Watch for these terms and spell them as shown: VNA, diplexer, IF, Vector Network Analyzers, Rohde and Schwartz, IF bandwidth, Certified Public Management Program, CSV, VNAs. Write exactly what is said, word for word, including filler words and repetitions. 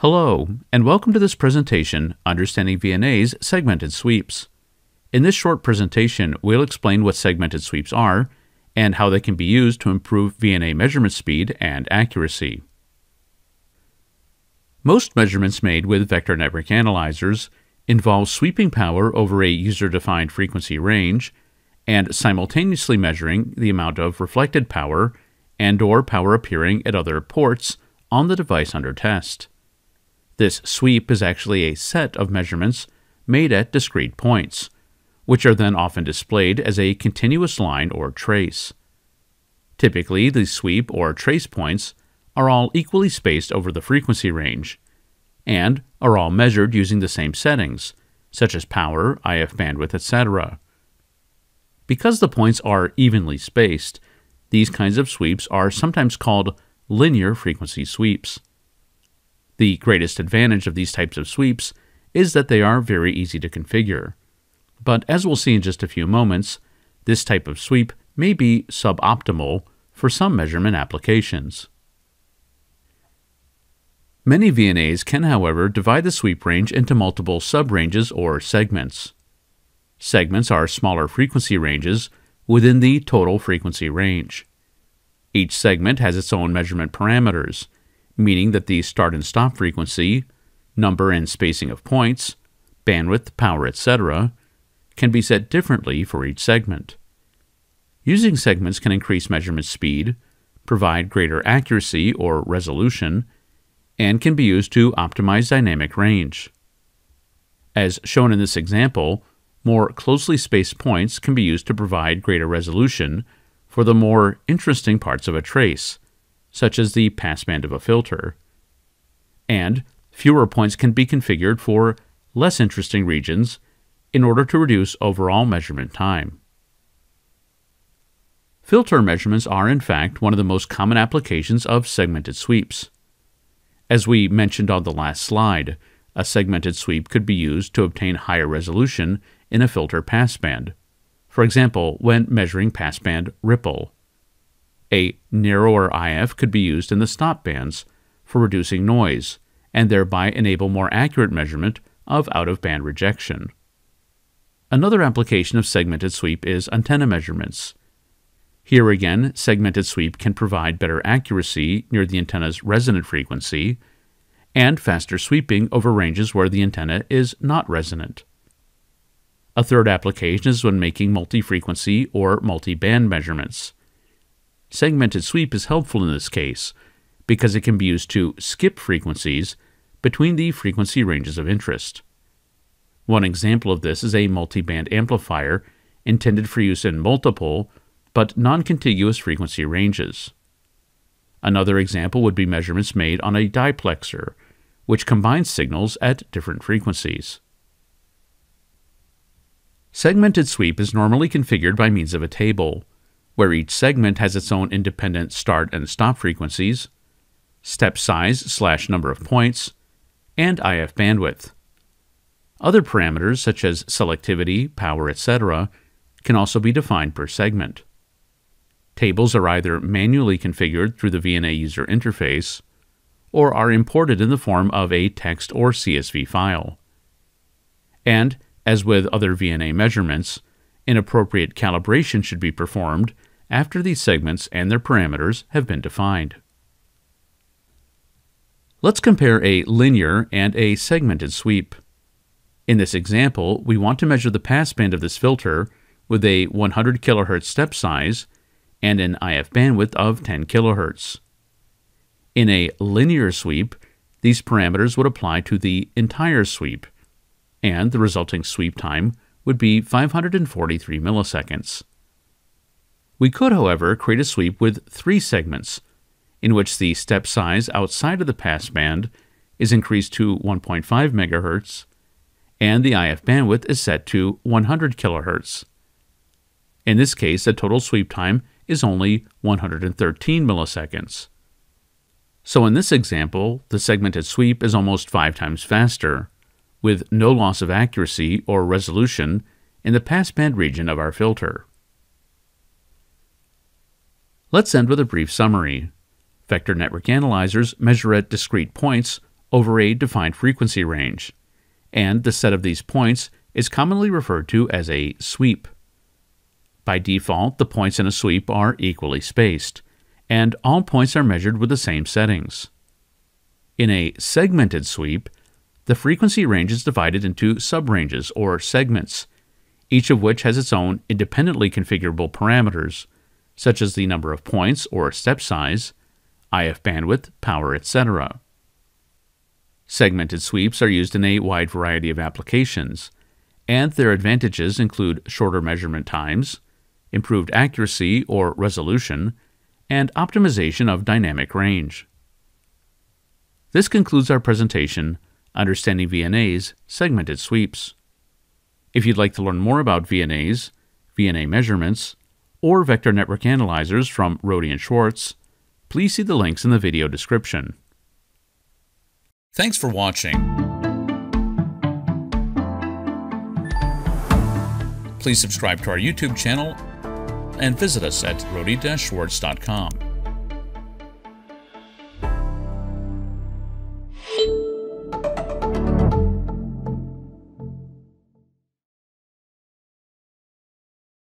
Hello, and welcome to this presentation, Understanding V N A's Segmented Sweeps. In this short presentation, we'll explain what segmented sweeps are and how they can be used to improve V N A measurement speed and accuracy. Most measurements made with Vector Network Analyzers involve sweeping power over a user-defined frequency range and simultaneously measuring the amount of reflected power and/or power appearing at other ports on the device under test. This sweep is actually a set of measurements made at discrete points, which are then often displayed as a continuous line or trace. Typically, the sweep or trace points are all equally spaced over the frequency range, and are all measured using the same settings, such as power, I F bandwidth, et cetera. Because the points are evenly spaced, these kinds of sweeps are sometimes called linear frequency sweeps. The greatest advantage of these types of sweeps is that they are very easy to configure. But as we'll see in just a few moments, this type of sweep may be suboptimal for some measurement applications. Many V N As can, however, divide the sweep range into multiple sub-ranges or segments. Segments are smaller frequency ranges within the total frequency range. Each segment has its own measurement parameters, meaning that the start and stop frequency, number and spacing of points, bandwidth, power, et cetera, can be set differently for each segment. Using segments can increase measurement speed, provide greater accuracy or resolution, and can be used to optimize dynamic range. As shown in this example, more closely spaced points can be used to provide greater resolution for the more interesting parts of a trace, such as the passband of a filter. And fewer points can be configured for less interesting regions in order to reduce overall measurement time. Filter measurements are, in fact, one of the most common applications of segmented sweeps. As we mentioned on the last slide, a segmented sweep could be used to obtain higher resolution in a filter passband, for example, when measuring passband ripple. A narrower I F could be used in the stop bands for reducing noise and thereby enable more accurate measurement of out-of-band rejection. Another application of segmented sweep is antenna measurements. Here again, segmented sweep can provide better accuracy near the antenna's resonant frequency and faster sweeping over ranges where the antenna is not resonant. A third application is when making multi-frequency or multi-band measurements. Segmented sweep is helpful in this case because it can be used to skip frequencies between the frequency ranges of interest. One example of this is a multiband amplifier intended for use in multiple but non-contiguous frequency ranges. Another example would be measurements made on a diplexer, which combines signals at different frequencies. Segmented sweep is normally configured by means of a table, where each segment has its own independent start and stop frequencies, step size slash number of points, and I F bandwidth. Other parameters such as selectivity, power, et cetera can also be defined per segment. Tables are either manually configured through the V N A user interface or are imported in the form of a text or C S V file. And, as with other V N A measurements, inappropriate calibration should be performed after these segments and their parameters have been defined. Let's compare a linear and a segmented sweep. In this example, we want to measure the passband of this filter with a one hundred kilohertz step size and an I F bandwidth of ten kilohertz. In a linear sweep, these parameters would apply to the entire sweep, and the resulting sweep time would be five hundred forty-three milliseconds. We could, however, create a sweep with three segments, in which the step size outside of the passband is increased to one point five megahertz, and the I F bandwidth is set to one hundred kilohertz. In this case, the total sweep time is only one hundred thirteen milliseconds. So in this example, the segmented sweep is almost five times faster, with no loss of accuracy or resolution in the passband region of our filter. Let's end with a brief summary. Vector network analyzers measure at discrete points over a defined frequency range, and the set of these points is commonly referred to as a sweep. By default, the points in a sweep are equally spaced, and all points are measured with the same settings. In a segmented sweep, the frequency range is divided into subranges or segments, each of which has its own independently configurable parameters, such as the number of points or step size, I F bandwidth, power, et cetera. Segmented sweeps are used in a wide variety of applications, and their advantages include shorter measurement times, improved accuracy or resolution, and optimization of dynamic range. This concludes our presentation, Understanding V N As, Segmented Sweeps. If you'd like to learn more about V N As, V N A measurements, or Vector Network Analyzers from Rohde and Schwartz, please see the links in the video description. Thanks for watching. Please subscribe to our YouTube channel and visit us at rohde dash schwartz dot com.